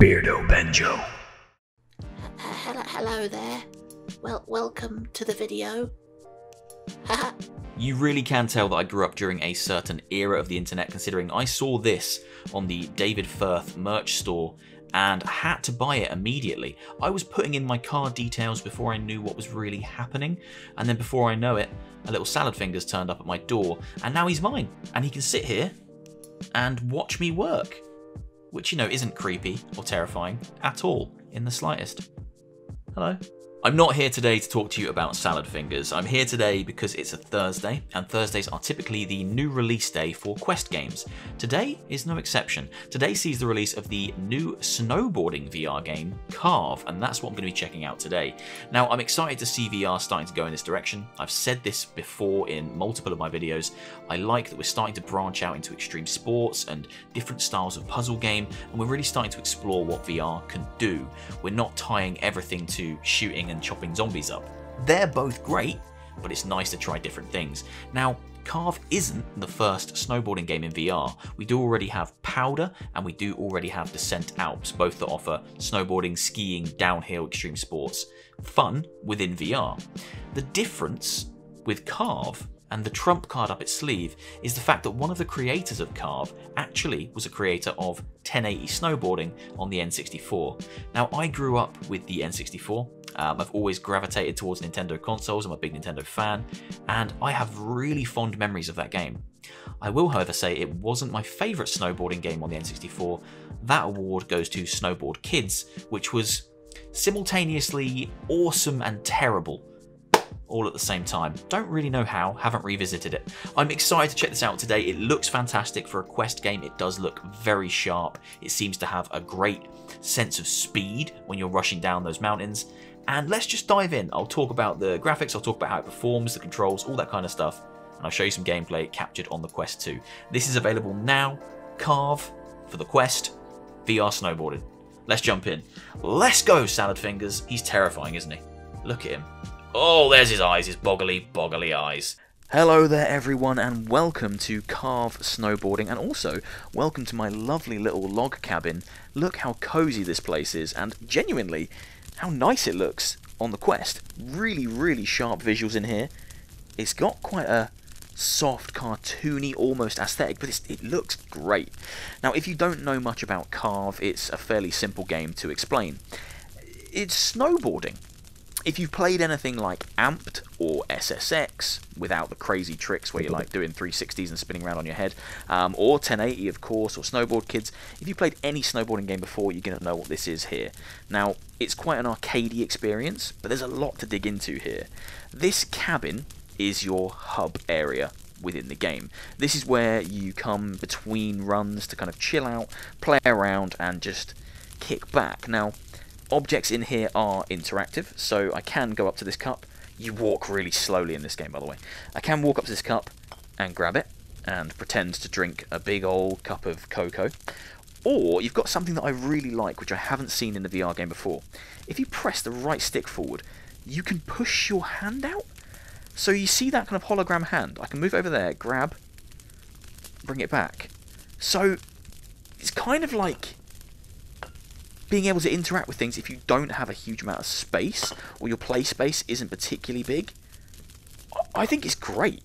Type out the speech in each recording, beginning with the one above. Beardo Benjo. Hello there. Well, welcome to the video. You really can tell that I grew up during a certain era of the internet, considering I saw this on the David Firth merch store and had to buy it immediately. I was putting in my card details before I knew what was really happening, and then before I know it, a little Salad Fingers turned up at my door, and now he's mine, and he can sit here and watch me work, which, you know, isn't creepy or terrifying at all in the slightest. Hello. I'm not here today to talk to you about Salad Fingers. I'm here today because it's a Thursday, and Thursdays are typically the new release day for Quest games. Today is no exception. Today sees the release of the new snowboarding VR game, Carve, and that's what I'm going to be checking out today. Now, I'm excited to see VR starting to go in this direction. I've said this before in multiple of my videos. I like that we're starting to branch out into extreme sports and different styles of puzzle game, and we're really starting to explore what VR can do. We're not tying everything to shooting and chopping zombies up. They're both great, but it's nice to try different things. Now, Carve isn't the first snowboarding game in VR. We do already have Powder, and we do already have Descent Alps, both that offer snowboarding, skiing, downhill, extreme sports, fun within VR. The difference with Carve and the trump card up its sleeve is the fact that one of the creators of Carve actually was a creator of 1080 snowboarding on the N64. Now, I grew up with the N64. I've always gravitated towards Nintendo consoles. I'm a big Nintendo fan, and I have really fond memories of that game. I will, however, say it wasn't my favourite snowboarding game on the N64. That award goes to Snowboard Kids, which was simultaneously awesome and terrible all at the same time. Don't really know how, haven't revisited it. I'm excited to check this out today. It looks fantastic for a Quest game. It does look very sharp. It seems to have a great sense of speed when you're rushing down those mountains. And let's just dive in. I'll talk about the graphics, I'll talk about how it performs, the controls, all that kind of stuff. And I'll show you some gameplay captured on the Quest 2. This is available now. Carve for the Quest, VR snowboarding. Let's jump in. Let's go, Salad Fingers. He's terrifying, isn't he? Look at him. Oh, there's his eyes, his boggly, boggly eyes. Hello there everyone, and welcome to Carve Snowboarding, and also welcome to my lovely little log cabin. Look how cozy this place is, and genuinely, how nice it looks on the Quest. Really, really sharp visuals in here. It's got quite a soft, cartoony, almost aesthetic, but it looks great. Now, if you don't know much about Carve, it's a fairly simple game to explain. It's snowboarding. If you've played anything like Amped or SSX, without the crazy tricks where you're like doing 360s and spinning around on your head, or 1080 of course, or Snowboard Kids, if you played any snowboarding game before, you're going to know what this is here. Now, it's quite an arcadey experience, but there's a lot to dig into here. This cabin is your hub area within the game. This is where you come between runs to kind of chill out, play around, and just kick back. Now, objects in here are interactive, so I can go up to this cup. You walk really slowly in this game, by the way. I can walk up to this cup and grab it and pretend to drink a big old cup of cocoa. Or you've got something that I really like, which I haven't seen in the VR game before. If you press the right stick forward, you can push your hand out. So you see that kind of hologram hand. I can move over there, grab, bring it back. So it's kind of like being able to interact with things if you don't have a huge amount of space, or your play space isn't particularly big. I think it's great.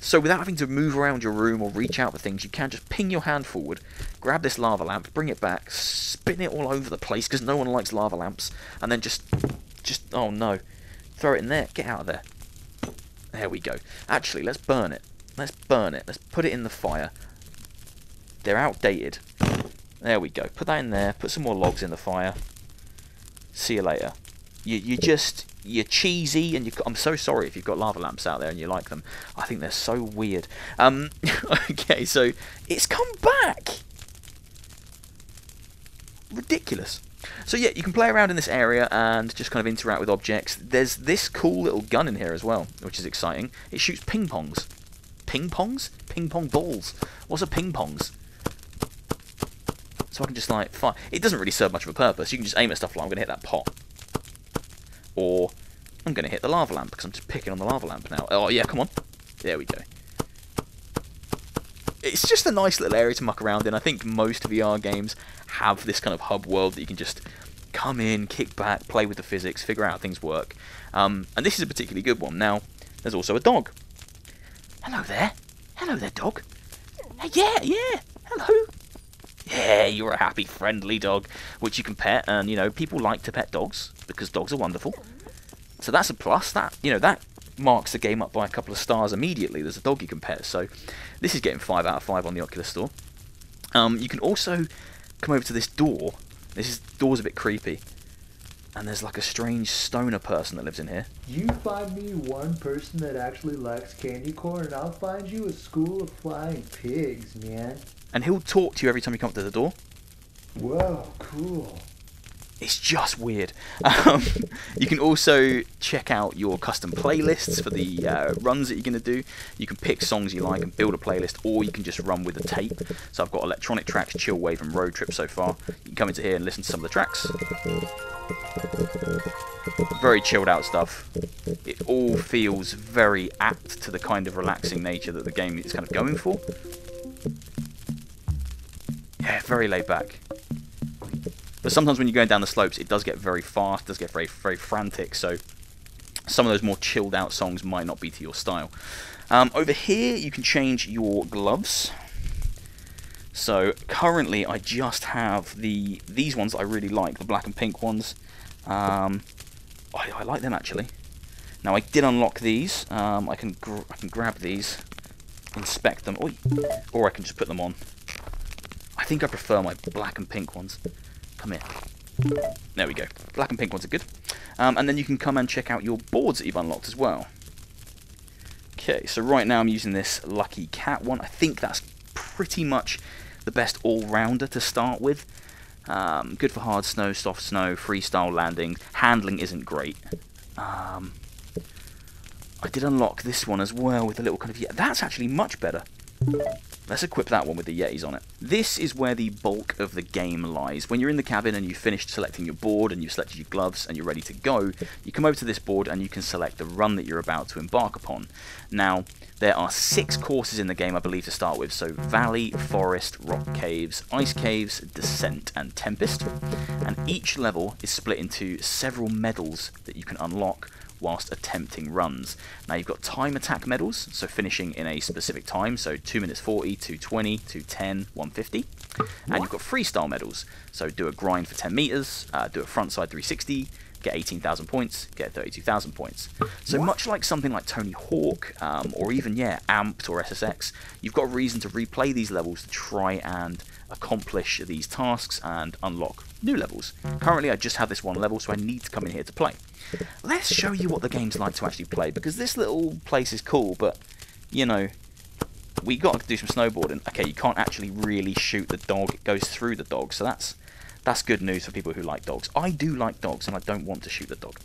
So without having to move around your room or reach out for things, you can just ping your hand forward, grab this lava lamp, bring it back, spin it all over the place, because no one likes lava lamps, and then just oh no, throw it in there, get out of there. There we go. Actually, let's burn it. Let's burn it. Let's put it in the fire. They're outdated. There we go. Put that in there. Put some more logs in the fire. See you later. You're cheesy, and I'm so sorry if you've got lava lamps out there and you like them. I think they're so weird. Okay, so it's come back. Ridiculous. So yeah, you can play around in this area and just kind of interact with objects. There's this cool little gun in here as well, which is exciting. It shoots ping pongs. Ping pongs? Ping pong balls. What's a ping pongs? So I can just like fire. It doesn't really serve much of a purpose. You can just aim at stuff like, I'm going to hit that pot, or I'm going to hit the lava lamp, because I'm just picking on the lava lamp now. Oh yeah, come on. There we go. it's just a nice little area to muck around in. I think most VR games have this kind of hub world that you can just come in, kick back, play with the physics, figure out how things work. And this is a particularly good one. Now, there's also a dog. Hello there. Hello there, dog. Yeah. Hello. Yeah, you're a happy, friendly dog, which you can pet. And, you know, people like to pet dogs because dogs are wonderful. So that's a plus. That, you know, that marks the game up by a couple of stars immediately. There's a dog you can pet. So this is getting 5 out of 5 on the Oculus Store. You can also come over to this door. This door's a bit creepy. And there's like a strange stoner person that lives in here. You find me one person that actually likes candy corn, and I'll find you a school of flying pigs, man. And he'll talk to you every time you come up to the door. Whoa, cool. It's just weird. You can also check out your custom playlists for the runs that you're going to do. You can pick songs you like and build a playlist, or you can just run with the tape. So I've got electronic tracks, chill wave, and road trip so far. You can come into here and listen to some of the tracks. Very chilled out stuff. It all feels very apt to the kind of relaxing nature that the game is kind of going for. Yeah, very laid back. But sometimes when you're going down the slopes, it does get very fast, does get very, very frantic, so some of those more chilled out songs might not be to your style. Over here, you can change your gloves. So currently, I just have these ones that I really like, the black and pink ones. I like them, actually. Now, I did unlock these. I can grab these, inspect them, or I can just put them on. I think I prefer my black and pink ones. Come here. There we go. Black and pink ones are good. And then you can come and check out your boards that you've unlocked as well. Okay, so right now I'm using this Lucky Cat one. I think that's pretty much the best all-rounder to start with. Good for hard snow, soft snow, freestyle landing. Handling isn't great. I did unlock this one as well with a little kind of... Yeah, that's actually much better. Let's equip that one with the Yetis on it. This is where the bulk of the game lies. When you're in the cabin and you've finished selecting your board and you've selected your gloves and you're ready to go, you come over to this board and you can select the run that you're about to embark upon. Now, there are 6 courses in the game, I believe, to start with. So Valley, Forest, Rock Caves, Ice Caves, Descent and Tempest. And each level is split into several medals that you can unlock whilst attempting runs. Now you've got time attack medals, so finishing in a specific time, so 2 minutes 40, 220, 210, 150. And you've got freestyle medals, so do a grind for 10 meters, do a frontside 360, get 18,000 points, get 32,000 points. So much like something like Tony Hawk, or even, yeah, Amped or SSX, you've got a reason to replay these levels to try and accomplish these tasks and unlock new levels. Currently I just have this one level, so I need to come in here to play. Let's show you what the game's like to actually play, because this little place is cool, but, you know, we got to do some snowboarding. Okay, you can't actually really shoot the dog, it goes through the dog, so that's good news for people who like dogs. I do like dogs, and I don't want to shoot the dog.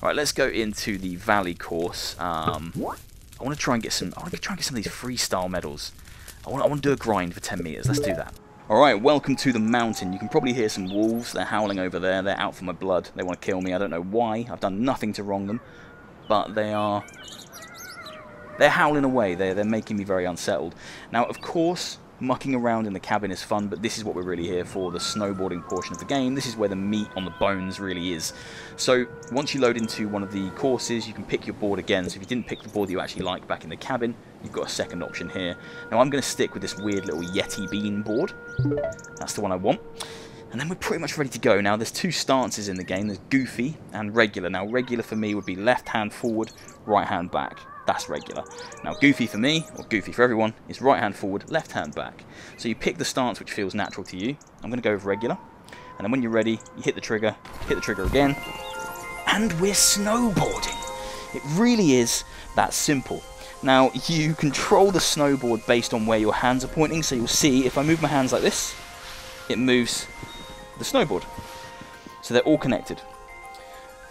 Alright, let's go into the Valley course. I want to try and get some of these freestyle medals. I want to do a grind for 10 meters, let's do that. Alright, welcome to the mountain. You can probably hear some wolves. They're howling over there. They're out for my blood. They want to kill me. I don't know why. I've done nothing to wrong them. But they're howling away. They're making me very unsettled. Now, of course, mucking around in the cabin is fun, but this is what we're really here for, the snowboarding portion of the game. This is where the meat on the bones really is. So once you load into one of the courses, you can pick your board again. So if you didn't pick the board that you actually like back in the cabin, you've got a second option here. Now I'm going to stick with this weird little Yeti bean board. That's the one I want. And then we're pretty much ready to go. Now there's 2 stances in the game. There's goofy and regular. Now regular for me would be left hand forward, right hand back. That's regular. Now goofy for me, or goofy for everyone, is right hand forward, left hand back. So you pick the stance which feels natural to you. I'm going to go with regular. And then when you're ready, you hit the trigger again. And we're snowboarding. It really is that simple. Now you control the snowboard based on where your hands are pointing. So you'll see if I move my hands like this, it moves the snowboard. So they're all connected.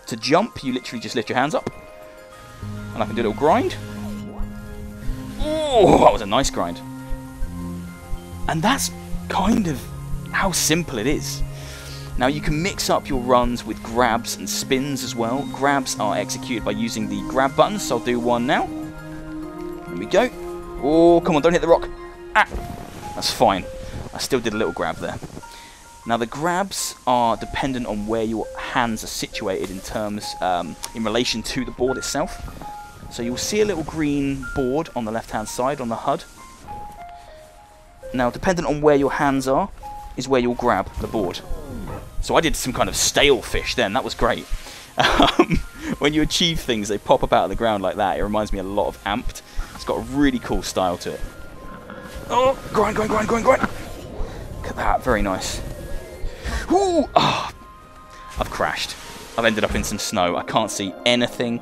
To jump, you literally just lift your hands up. And I can do a little grind. Oh, that was a nice grind. And that's kind of how simple it is. Now you can mix up your runs with grabs and spins as well. Grabs are executed by using the grab buttons, so I'll do one now. There we go. Oh, come on, don't hit the rock. Ah! That's fine. I still did a little grab there. Now the grabs are dependent on where your hands are situated in terms, in relation to the board itself. So you'll see a little green board on the left hand side on the HUD. Now dependent on where your hands are is where you'll grab the board. So I did some kind of stale fish then, that was great. When you achieve things they pop up out of the ground like that. It reminds me a lot of Amped. It's got a really cool style to it. Oh, grind, grind, grind, grind, grind! Look at that, very nice. Ooh, oh, I've crashed. I've ended up in some snow. I can't see anything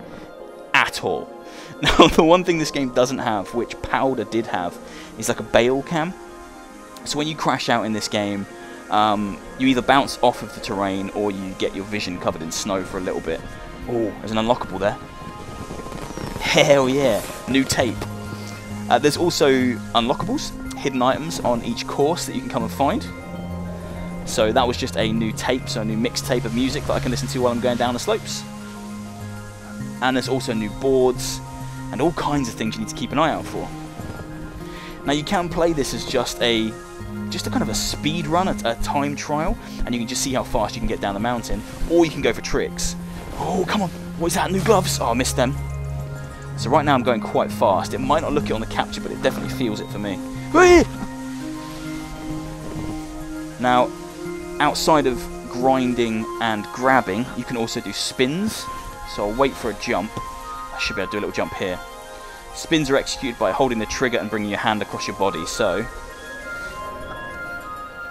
at all. Now, the one thing this game doesn't have, which Powder did have, is like a bail cam. So when you crash out in this game, you either bounce off of the terrain or you get your vision covered in snow for a little bit. Oh, there's an unlockable there. Hell yeah, new tape. There's also unlockables, hidden items on each course that you can come and find. So that was just a new tape, so a new mixtape of music that I can listen to while I'm going down the slopes. And there's also new boards and all kinds of things you need to keep an eye out for. Now you can play this as just a kind of a speed run, a time trial, and you can just see how fast you can get down the mountain, or you can go for tricks. Oh, come on, what is that, new gloves? Oh, I missed them. So right now I'm going quite fast. It might not look it on the capture, but it definitely feels it for me. Now, outside of grinding and grabbing, you can also do spins. So I'll wait for a jump. I should be able to do a little jump here. Spins are executed by holding the trigger and bringing your hand across your body, so...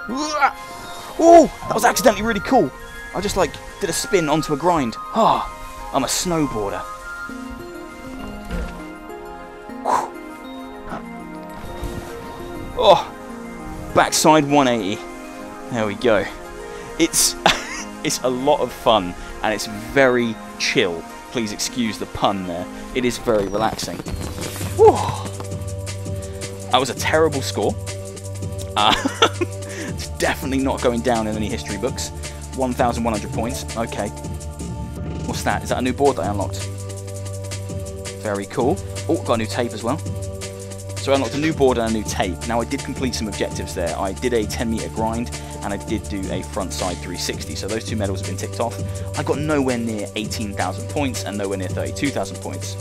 Oh, that was accidentally really cool. I just, like, did a spin onto a grind. Ah, I'm a snowboarder. Oh, backside 180. There we go. It's it's a lot of fun and it's very chill. Please excuse the pun there. It is very relaxing. Whew. That was a terrible score. It's definitely not going down in any history books. 1,100 points. Okay. What's that? Is that a new board that I unlocked? Very cool. Oh, got a new tape as well. So I unlocked a new board and a new tape. Now I did complete some objectives there. I did a 10-meter grind and I did do a front side 360. So those two medals have been ticked off. I got nowhere near 18,000 points and nowhere near 32,000 points.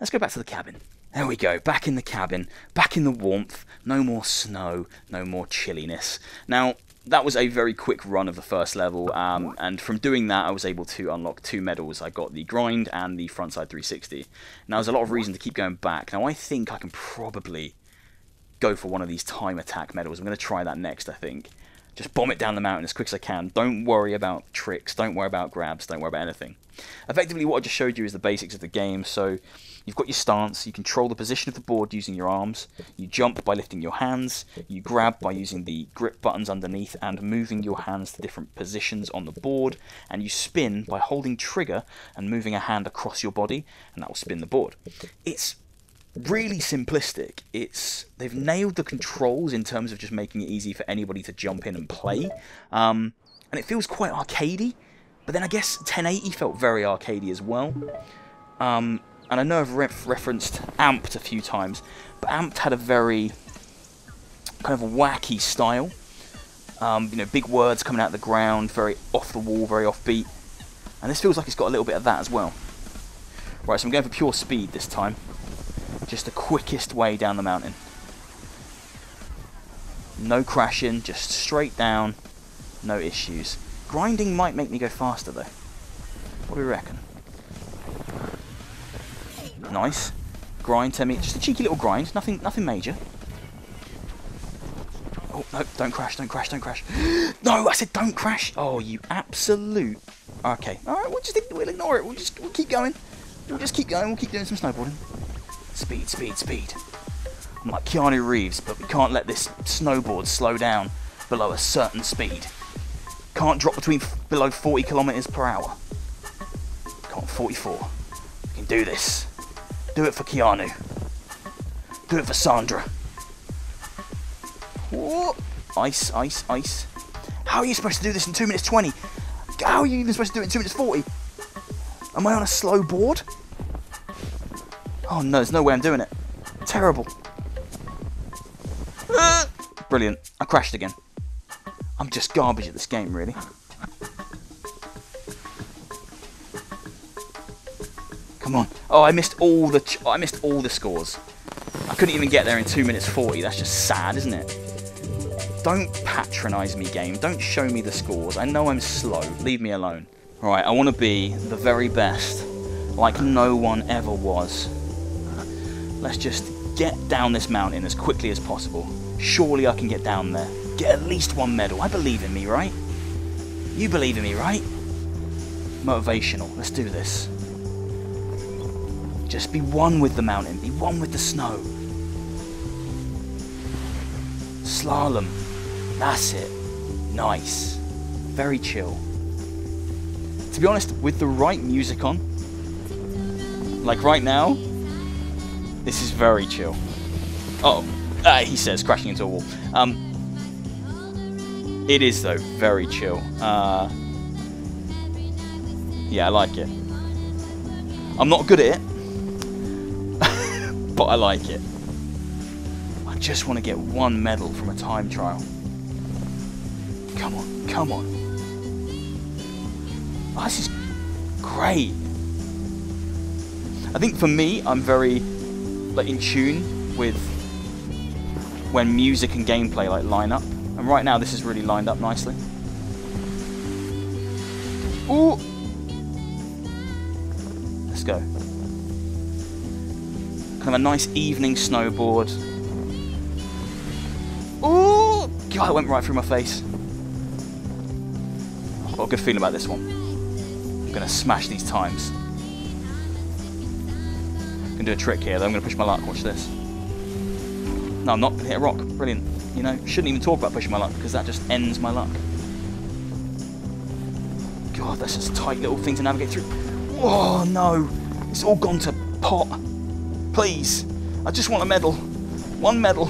Let's go back to the cabin. There we go, back in the cabin, back in the warmth, no more snow, no more chilliness. Now, that was a very quick run of the first level, and from doing that I was able to unlock two medals. I got the grind and the frontside 360. Now there's a lot of reason to keep going back. Now I think I can probably go for one of these time attack medals. I'm going to try that next, I think. Just bomb it down the mountain as quick as I can. Don't worry about tricks, don't worry about grabs, don't worry about anything. Effectively what I just showed you is the basics of the game. So you've got your stance, you control the position of the board using your arms, you jump by lifting your hands, you grab by using the grip buttons underneath and moving your hands to different positions on the board, and you spin by holding trigger and moving a hand across your body, and that will spin the board. It's really simplistic. They've nailed the controls in terms of just making it easy for anybody to jump in and play, and it feels quite arcadey, but then I guess 1080 felt very arcadey as well. And I know I've referenced Amped a few times, but Amped had a very kind of wacky style. You know, big words coming out of the ground, very off the wall, very offbeat, and this feels like it's got a little bit of that as well. Right, so I'm going for pure speed this time. Just the quickest way down the mountain. No crashing, just straight down, no issues. Grinding might make me go faster though. What do we reckon? Nice. Grind, 10 meters. Just a cheeky little grind, nothing major. Oh, no, don't crash, don't crash, don't crash. No, I said don't crash. Oh, you absolute... Okay, alright, we'll ignore it. We'll keep going. We'll just keep going, we'll keep doing some snowboarding. Speed, speed, speed. I'm like Keanu Reeves, but we can't let this snowboard slow down below a certain speed. Can't drop below 40 kilometers per hour. Can't 44. We can do this. Do it for Keanu. Do it for Sandra. Whoa. Ice, ice, ice. How are you supposed to do this in 2 minutes 20? How are you even supposed to do it in 2 minutes 40? Am I on a slow board? Oh no, there's no way I'm doing it. Terrible. Brilliant. I crashed again. I'm just garbage at this game, really. Come on. Oh, I missed all the scores. I couldn't even get there in 2 minutes 40. That's just sad, isn't it? Don't patronise me, game. Don't show me the scores. I know I'm slow. Leave me alone. Right, I want to be the very best, like no one ever was. Let's just get down this mountain as quickly as possible. Surely I can get down there. Get at least one medal. I believe in me, right? You believe in me, right? Motivational. Let's do this. Just be one with the mountain, be one with the snow. Slalom, that's it, nice, very chill. To be honest, with the right music on, like right now, this is very chill. Oh, he says, crashing into a wall. It is though, very chill. Yeah, I like it. I'm not good at it. But I like it. I just want to get one medal from a time trial. Come on, come on. Oh, this is great. I think for me, I'm very like in tune with when music and gameplay like line up. And right now, this is really lined up nicely. Ooh. Let's go. Kind of a nice evening snowboard. Oh, God, it went right through my face. I've got a good feeling about this one. I'm gonna smash these times. I'm gonna do a trick here though, I'm gonna push my luck, watch this. No, I'm not gonna hit a rock, brilliant. You know, shouldn't even talk about pushing my luck because that just ends my luck. God, that's just a tight little thing to navigate through. Oh no, it's all gone to pot. Please, I just want a medal. One medal.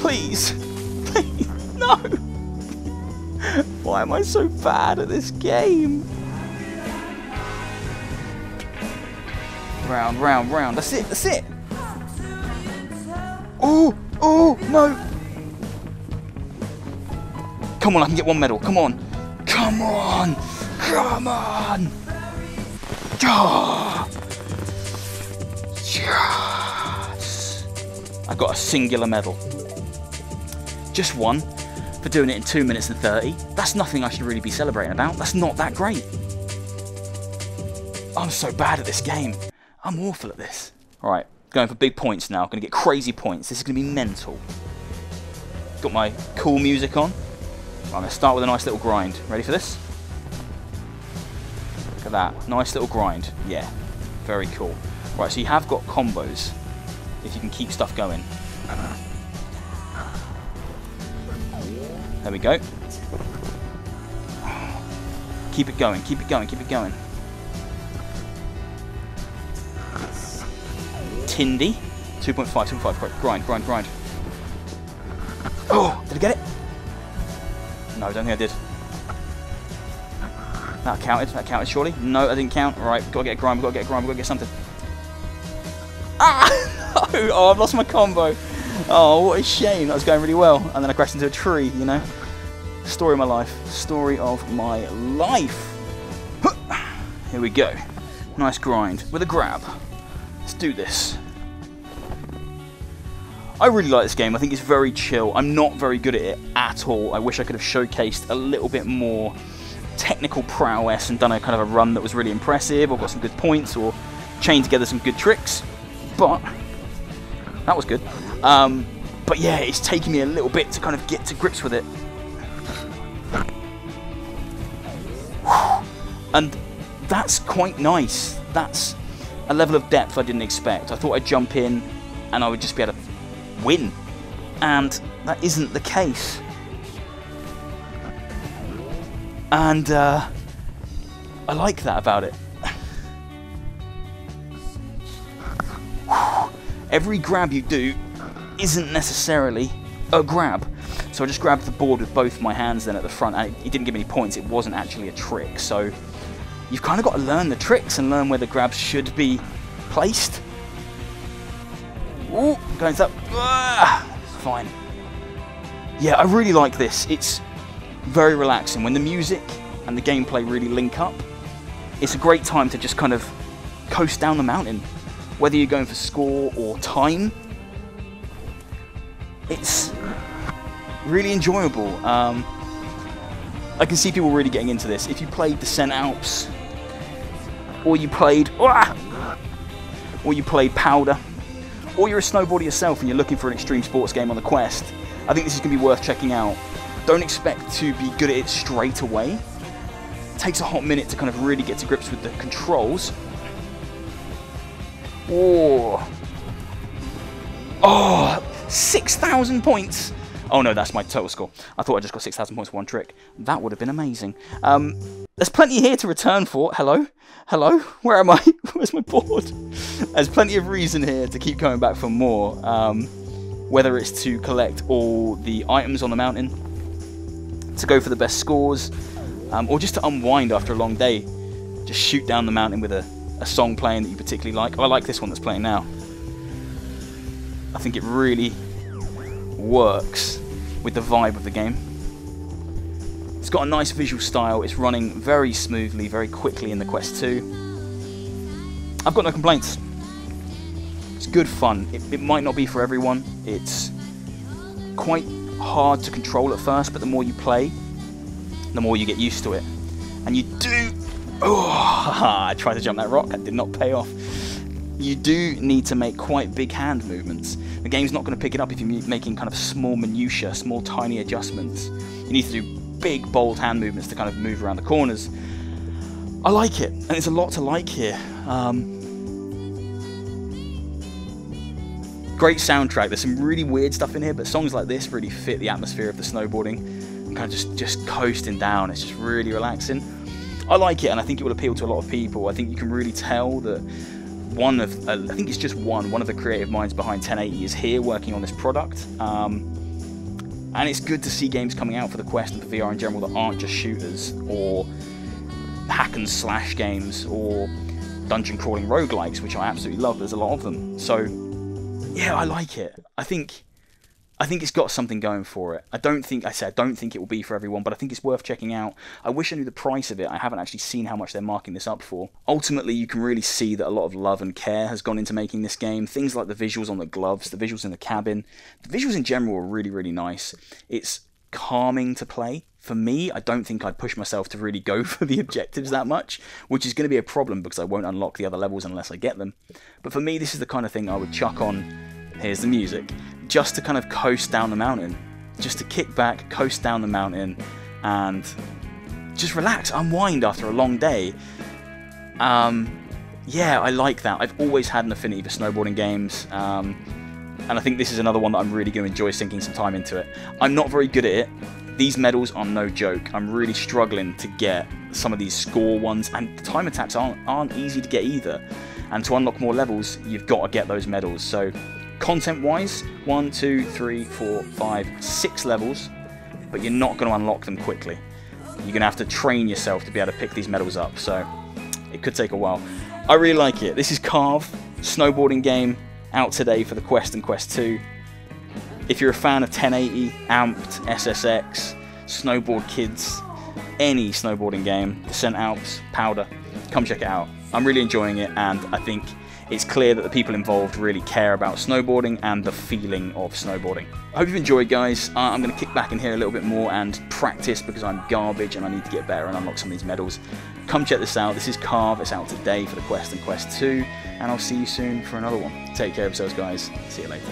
Please. Please. No. Why am I so bad at this game? Round, round, round. That's it. That's it. Oh, oh, no. Come on, I can get one medal. Come on. Come on. Come on. Oh. Yes. I got a singular medal. Just one for doing it in 2 minutes and 30. That's nothing I should really be celebrating about. That's not that great. I'm so bad at this game. I'm awful at this. Alright, going for big points now. Gonna get crazy points. This is gonna be mental. Got my cool music on. I'm gonna start with a nice little grind. Ready for this? Look at that. Nice little grind. Yeah, very cool. Right, so you have got combos, if you can keep stuff going. There we go. Keep it going, keep it going, keep it going. Tindy, 2.5, 2.5, grind, grind, grind. Oh, did I get it? No, I don't think I did. That counted surely. No, I didn't count. Right, gotta get a grind, gotta get a grind, gotta get something. Ah! No. Oh, I've lost my combo. Oh, what a shame. That was going really well. And then I crashed into a tree, you know. Story of my life. Story of my life. Here we go. Nice grind with a grab. Let's do this. I really like this game. I think it's very chill. I'm not very good at it at all. I wish I could have showcased a little bit more technical prowess and done a kind of a run that was really impressive or got some good points or chained together some good tricks. But that was good. But yeah, it's taking me a little bit to kind of get to grips with it. And that's quite nice. That's a level of depth I didn't expect. I thought I'd jump in and I would just be able to win. And that isn't the case. And I like that about it. Every grab you do isn't necessarily a grab. So I just grabbed the board with both my hands then at the front, and it didn't give any points, it wasn't actually a trick. So you've kind of got to learn the tricks and learn where the grabs should be placed. Ooh, going up. Ah, fine. Yeah, I really like this. It's very relaxing. When the music and the gameplay really link up, it's a great time to just kind of coast down the mountain. Whether you're going for score or time, it's really enjoyable. I can see people really getting into this. If you played Descent Alps, or you played Powder, or you're a snowboarder yourself and you're looking for an extreme sports game on the Quest, I think this is going to be worth checking out. Don't expect to be good at it straight away. It takes a hot minute to kind of really get to grips with the controls. Oh, 6,000 points! Oh no, that's my total score. I thought I just got 6,000 points for one trick. That would have been amazing. There's plenty here to return for. Hello? Hello? Where am I? Where's my board? There's plenty of reason here to keep coming back for more. Whether it's to collect all the items on the mountain, to go for the best scores, or just to unwind after a long day. Just shoot down the mountain with a song playing that you particularly like. Oh, I like this one that's playing now. I think it really works with the vibe of the game. It's got a nice visual style. It's running very smoothly, very quickly in the Quest 2. I've got no complaints. It's good fun. It might not be for everyone. It's quite hard to control at first, but the more you play, the more you get used to it. And you do... Oh, I tried to jump that rock. That did not pay off. You do need to make quite big hand movements. The game's not going to pick it up if you're making kind of small minutiae, small tiny adjustments. You need to do big, bold hand movements to kind of move around the corners. I like it, and it's a lot to like here. Great soundtrack. There's some really weird stuff in here, but songs like this really fit the atmosphere of the snowboarding. I'm kind of just coasting down. It's just really relaxing. I like it, and I think it will appeal to a lot of people. I think you can really tell that I think it's just one of the creative minds behind 1080 is here working on this product. And it's good to see games coming out for the Quest and for VR in general that aren't just shooters or hack and slash games or dungeon crawling roguelikes, which I absolutely love. There's a lot of them. So yeah, I like it. I think it's got something going for it. I don't think it will be for everyone, but I think it's worth checking out. I wish I knew the price of it. I haven't actually seen how much they're marking this up for. Ultimately, you can really see that a lot of love and care has gone into making this game. Things like the visuals on the gloves, the visuals in the cabin, the visuals in general are really, really nice. It's calming to play. For me, I don't think I'd push myself to really go for the objectives that much, which is going to be a problem because I won't unlock the other levels unless I get them. But for me, this is the kind of thing I would chuck on. Here's the music, just to kind of coast down the mountain, just to kick back, coast down the mountain, and just relax, unwind after a long day. Yeah, I like that. I've always had an affinity for snowboarding games, and I think this is another one that I'm really going to enjoy sinking some time into it. I'm not very good at it. These medals are no joke. I'm really struggling to get some of these score ones, and the time attacks aren't easy to get either. And to unlock more levels, you've got to get those medals. So content-wise, 1, 2, 3, 4, 5, 6 levels, but you're not going to unlock them quickly. You're going to have to train yourself to be able to pick these medals up, so it could take a while. I really like it. This is Carve, snowboarding game, out today for the Quest and Quest 2. If you're a fan of 1080, Amped, SSX, Snowboard Kids, any snowboarding game, Descent Alps, Powder, come check it out. I'm really enjoying it, and I think it's clear that the people involved really care about snowboarding and the feeling of snowboarding. I hope you've enjoyed, guys. I'm going to kick back in here a little bit more and practice because I'm garbage and I need to get better and unlock some of these medals. Come check this out. This is Carve. It's out today for the Quest and Quest 2, and I'll see you soon for another one. Take care of yourselves, guys. See you later.